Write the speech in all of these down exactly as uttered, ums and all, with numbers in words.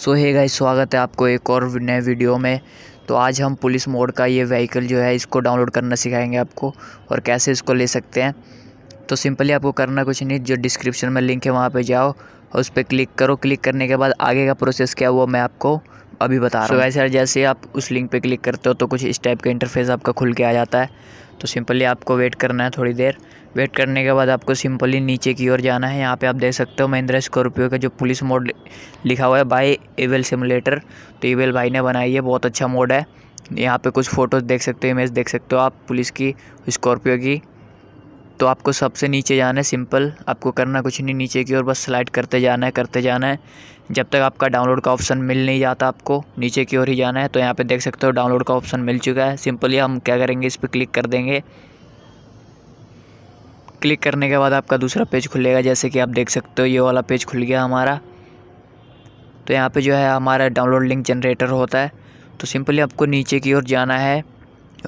सो hey guys, स्वागत है आपको एक और नए वीडियो में। तो आज हम पुलिस मोड का ये व्हीकल जो है इसको डाउनलोड करना सिखाएंगे आपको, और कैसे इसको ले सकते हैं। तो सिंपली आपको करना कुछ नहीं, जो डिस्क्रिप्शन में लिंक है वहाँ पे जाओ और उस पर क्लिक करो। क्लिक करने के बाद आगे का प्रोसेस क्या है वो मैं आपको अभी बता रहा हूँ। वैसे जैसे आप उस लिंक पे क्लिक करते हो तो कुछ इस टाइप का इंटरफेस आपका खुल के आ जाता है। तो सिंपली आपको वेट करना है, थोड़ी देर वेट करने के बाद आपको सिंपली नीचे की ओर जाना है। यहाँ पे आप देख सकते हो महिंद्रा स्कॉर्पियो का जो पुलिस मोड लिखा हुआ है बाय एविल सिमुलेटर, तो एविल भाई ने बनाई है, बहुत अच्छा मोड है। यहाँ पर कुछ फ़ोटोज़ देख सकते हो, इमेज देख सकते हो आप पुलिस की, स्कॉर्पियो की। तो आपको सबसे नीचे जाना है, सिंपल आपको करना कुछ नहीं, नीचे की ओर बस स्लाइड करते जाना है करते जाना है जब तक आपका डाउनलोड का ऑप्शन मिल नहीं जाता। आपको नीचे की ओर ही जाना है। तो यहाँ पे देख सकते हो डाउनलोड का ऑप्शन मिल चुका है। सिंपली हम क्या करेंगे, इस पर क्लिक कर देंगे। क्लिक करने के बाद आपका दूसरा पेज खुलेगा, जैसे कि आप देख सकते हो ये वाला पेज खुल गया हमारा। तो यहाँ पर जो है हमारा डाउनलोड लिंक जनरेटर होता है। तो सिंपली आपको नीचे की ओर जाना है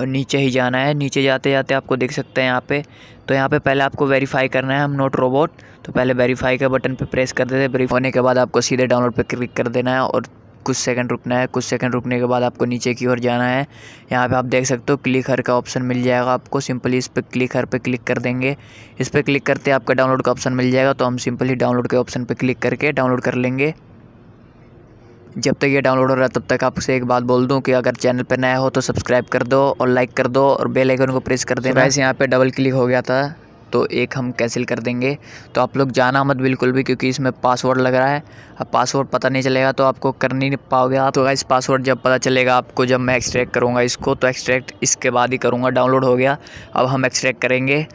और नीचे ही जाना है। नीचे जाते जाते आपको देख सकते हैं यहाँ पे। तो यहाँ पे पहले आपको वेरीफाई करना है, हम नॉट रोबोट, तो पहले वेरीफाई का बटन पे प्रेस कर देते हैं। वेरीफाई होने के बाद आपको सीधे डाउनलोड पे क्लिक कर देना है और कुछ सेकंड रुकना है। कुछ सेकंड रुकने के बाद आपको नीचे की ओर जाना है। यहाँ पे आप देख सकते हो क्लिक हर का ऑप्शन मिल जाएगा आपको। सिंपली इस पर क्लिक हर पे क्लिक कर देंगे। इस पर क्लिक करते आपका डाउनलोड का ऑप्शन मिल जाएगा। तो हम सिंपली डाउनलोड के ऑप्शन पर क्लिक करके डाउनलोड कर लेंगे। जब तक ये डाउनलोड हो रहा है तब तक आपसे एक बात बोल दूं कि अगर चैनल पर नया हो तो सब्सक्राइब कर दो और लाइक कर दो और बेल आइकन को प्रेस कर देना। वैसे यहाँ पे डबल क्लिक हो गया था तो एक हम कैंसिल कर देंगे। तो आप लोग जाना मत बिल्कुल भी, क्योंकि इसमें पासवर्ड लग रहा है। अब पासवर्ड पता नहीं चलेगा तो आपको कर नहीं पाओगे आप। तो गाइस पासवर्ड जब पता चलेगा आपको, जब मैं एक्सट्रैक्ट करूँगा इसको, तो एक्सट्रैक्ट इसके बाद ही करूँगा। डाउनलोड हो गया, अब हम एक्सट्रैक्ट करेंगे।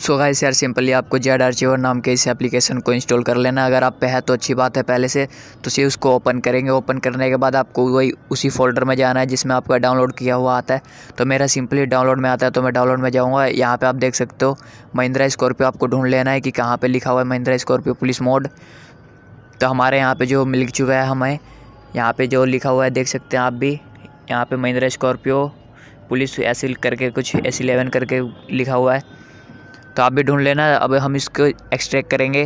सो गाइस यार, सिंपली आपको जेड आर्चिवर नाम के इस एप्लीकेशन को इंस्टॉल कर लेना। अगर आप पे है तो अच्छी बात है, पहले से तो सिर्फ उसको ओपन करेंगे। ओपन करने के बाद आपको वही उसी फोल्डर में जाना है जिसमें आपका डाउनलोड किया हुआ आता है। तो मेरा सिंपली डाउनलोड में आता है तो मैं डाउनलोड में जाऊँगा। यहाँ पे आप देख सकते हो महिंद्रा स्कॉर्पियो, आपको ढूंढ लेना है कि कहाँ पर लिखा हुआ है महिंद्रा स्कॉर्पियो पुलिस मोड। तो हमारे यहाँ पर जो मिल चुका है, हमें यहाँ पर जो लिखा हुआ है देख सकते हैं आप भी। यहाँ पर महिंद्रा स्कॉर्पियो पुलिस ऐसे करके कुछ एस इलेवन करके लिखा हुआ है, तो आप भी ढूंढ लेना। अब हम इसको एक्सट्रैक्ट करेंगे।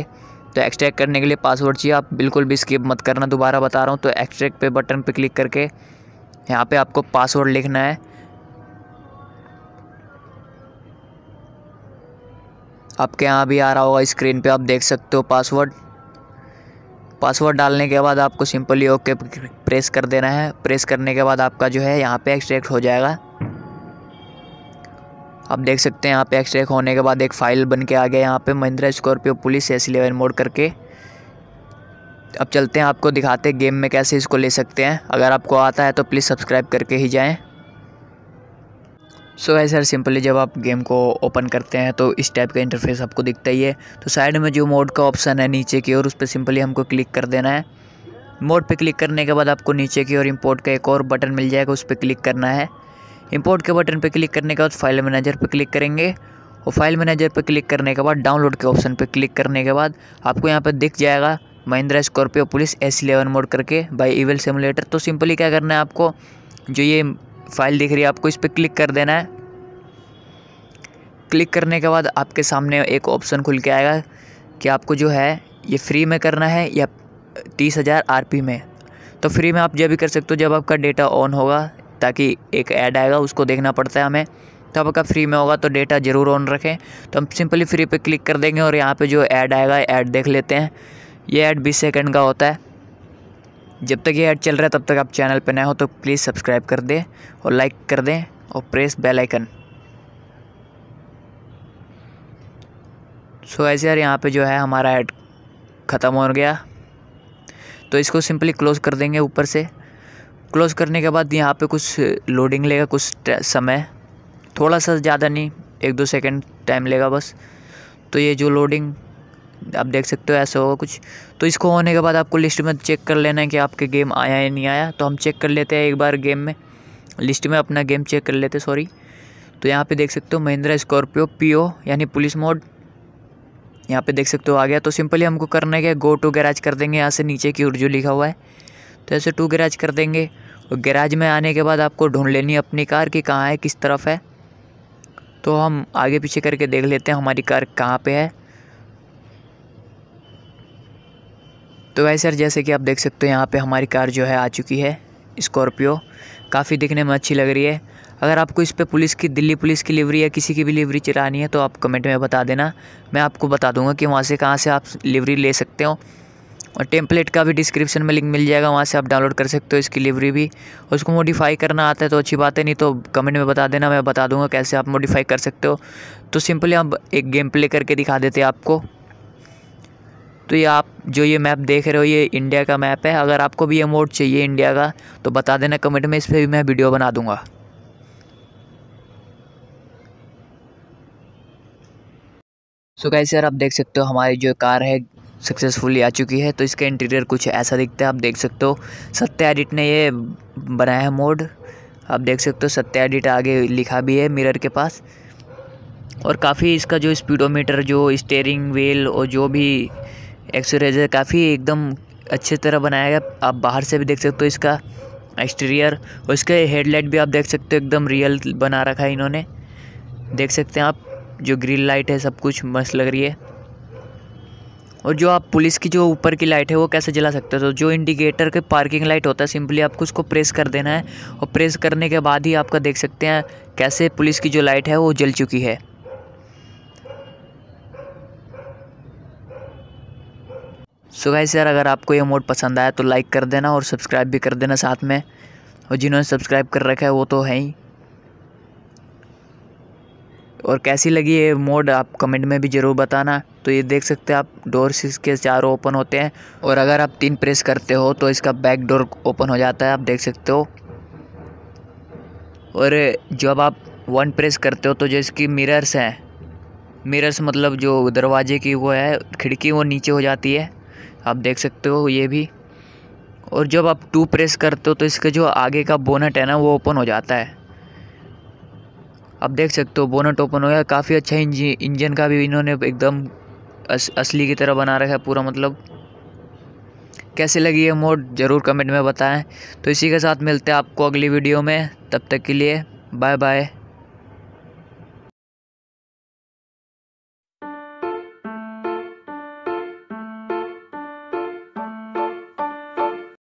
तो एक्सट्रैक्ट करने के लिए पासवर्ड चाहिए, आप बिल्कुल भी स्किप मत करना, दोबारा बता रहा हूँ। तो एक्सट्रैक्ट पे बटन पे क्लिक करके यहाँ पे आपको पासवर्ड लिखना है। आपके यहाँ भी आ रहा होगा स्क्रीन पे, आप देख सकते हो पासवर्ड। पासवर्ड डालने के बाद आपको सिंपली ओके प्रेस कर देना है। प्रेस करने के बाद आपका जो है यहाँ पर एक्सट्रैक्ट हो जाएगा। आप देख सकते हैं यहाँ पे एक्सट्रैक्ट होने के बाद एक फ़ाइल बन के आ गया यहाँ पे Mahindra Scorpio police S eleven mod करके। अब चलते हैं, आपको दिखाते हैं गेम में कैसे इसको ले सकते हैं। अगर आपको आता है तो प्लीज़ सब्सक्राइब करके ही जाएं। सो गाइस यार, सिंपली जब आप गेम को ओपन करते हैं तो इस टाइप का इंटरफेस आपको दिखता ही है। तो साइड में जो मोड का ऑप्शन है नीचे की ओर, उस पर सिंपली हमको क्लिक कर देना है। मोड पर क्लिक करने के बाद आपको नीचे की ओर इम्पोर्ट का एक और बटन मिल जाएगा, उस पर क्लिक करना है। इंपोर्ट के बटन पर क्लिक करने के बाद फाइल मैनेजर पर क्लिक करेंगे और फाइल मैनेजर पर क्लिक करने के बाद डाउनलोड के ऑप्शन पर क्लिक करने के बाद आपको यहाँ पर दिख जाएगा Mahindra Scorpio police S eleven mod करके बाय एविल सिमुलेटर। तो सिंपली क्या करना है, आपको जो ये फाइल दिख रही है आपको इस पर क्लिक कर देना है। क्लिक करने के बाद आपके सामने एक ऑप्शन खुल के आएगा कि आपको जो है ये फ्री में करना है या तीस हज़ार आर पी में। तो फ्री में आप जब भी कर सकते हो जब आपका डेटा ऑन होगा, ताकि एक ऐड आएगा उसको देखना पड़ता है हमें। तो आपका फ्री में होगा तो डेटा ज़रूर ऑन रखें। तो हम सिंपली फ्री पे क्लिक कर देंगे और यहाँ पे जो ऐड आएगा ऐड देख लेते हैं। ये ऐड बीस सेकंड का होता है। जब तक ये ऐड चल रहा है तब तक आप चैनल पे नए हो तो प्लीज़ सब्सक्राइब कर दें और लाइक कर दें और प्रेस बेल आइकन। सो ऐसे यार, यहाँ पर जो है हमारा ऐड ख़त्म हो गया। तो इसको सिंपली क्लोज़ कर देंगे ऊपर से। क्लोज़ करने के बाद यहाँ पे कुछ लोडिंग लेगा, कुछ समय, थोड़ा सा ज़्यादा नहीं, एक दो सेकंड टाइम लेगा बस। तो ये जो लोडिंग आप देख सकते हो ऐसा होगा कुछ। तो इसको होने के बाद आपको लिस्ट में चेक कर लेना है कि आपके गेम आया या नहीं आया। तो हम चेक कर लेते हैं एक बार गेम में, लिस्ट में अपना गेम चेक कर लेते हैं, सॉरी। तो यहाँ पर देख सकते हो महिंद्रा स्कॉर्पियो पी ओ यानी पुलिस मोड, यहाँ पर देख सकते हो आ गया। तो सिंपली हमको करना है कि गो टू गैराज कर देंगे, यहाँ से नीचे की उर्जू लिखा हुआ है तो ऐसे टू गैराज कर देंगे। और गैराज में आने के बाद आपको ढूंढ लेनी है अपनी कार कि कहाँ है, किस तरफ है। तो हम आगे पीछे करके देख लेते हैं हमारी कार कहाँ पे है। तो गाइस यार जैसे कि आप देख सकते हो यहाँ पे हमारी कार जो है आ चुकी है स्कॉर्पियो, काफ़ी दिखने में अच्छी लग रही है। अगर आपको इस पे पुलिस की, दिल्ली पुलिस की लिवरी या किसी की भी लिवरी चलानी है तो आप कमेंट में बता देना, मैं आपको बता दूंगा कि वहाँ से कहाँ से आप लिवरी ले सकते हो। और टेम्पलेट का भी डिस्क्रिप्शन में लिंक मिल जाएगा, वहाँ से आप डाउनलोड कर सकते हो इसकी लिवरी भी। उसको मॉडिफाई करना आता है तो अच्छी बात है, नहीं तो कमेंट में बता देना, मैं बता दूंगा कैसे आप मॉडिफाई कर सकते हो। तो सिंपली हम एक गेम प्ले करके दिखा देते हैं आपको। तो ये आप जो ये मैप देख रहे हो ये इंडिया का मैप है। अगर आपको भी ये मोड चाहिए इंडिया का तो बता देना कमेंट में, इस पर भी मैं वीडियो बना दूँगा। सो गाइस यार आप देख सकते हो हमारी जो कार है सक्सेसफुली आ चुकी है। तो इसका इंटीरियर कुछ ऐसा दिखता है, आप देख सकते हो। सत्या एडिट ने ये बनाया है मोड, आप देख सकते हो सत्या एडिट आगे लिखा भी है मिरर के पास। और काफ़ी इसका जो स्पीडोमीटर, जो स्टीयरिंग व्हील और जो भी एक्सरेजर काफ़ी एकदम अच्छे तरह बनाया गया। आप बाहर से भी देख सकते हो इसका एक्सटीरियर, और इसका हेडलाइट भी आप देख सकते हो एकदम रियल बना रखा है इन्होंने, देख सकते हैं आप। जो ग्रीन लाइट है सब कुछ मस्त लग रही है। और जो आप पुलिस की जो ऊपर की लाइट है वो कैसे जला सकते हो, तो जो इंडिकेटर के पार्किंग लाइट होता है सिंपली आपको उसको प्रेस कर देना है, और प्रेस करने के बाद ही आपका देख सकते हैं कैसे पुलिस की जो लाइट है वो जल चुकी है। सो गाइस यार अगर आपको ये मोड पसंद आया तो लाइक कर देना और सब्सक्राइब भी कर देना साथ में, और जिन्होंने सब्सक्राइब कर रखा है वो तो है ही। और कैसी लगी ये मोड आप कमेंट में भी ज़रूर बताना। तो ये देख सकते हैं आप डोर्स इसके चारों ओपन होते हैं, और अगर आप तीन प्रेस करते हो तो इसका बैक डोर ओपन हो जाता है, आप देख सकते हो। और जब आप वन प्रेस करते हो तो जो इसकी मिरर्स हैं, मिरर्स मतलब जो दरवाजे की वो है खिड़की, वो नीचे हो जाती है, आप देख सकते हो ये भी। और जब आप टू प्रेस करते हो तो इसके जो आगे का बोनट है ना वो ओपन हो जाता है, आप देख सकते हो बोनट ओपन हो गया। काफ़ी अच्छा इंजन, इंजन का भी इन्होंने एकदम अस, असली की तरह बना रखा है पूरा। मतलब कैसे लगी ये मोड ज़रूर कमेंट में बताएं। तो इसी के साथ मिलते हैं आपको अगली वीडियो में, तब तक के लिए बाय बाय।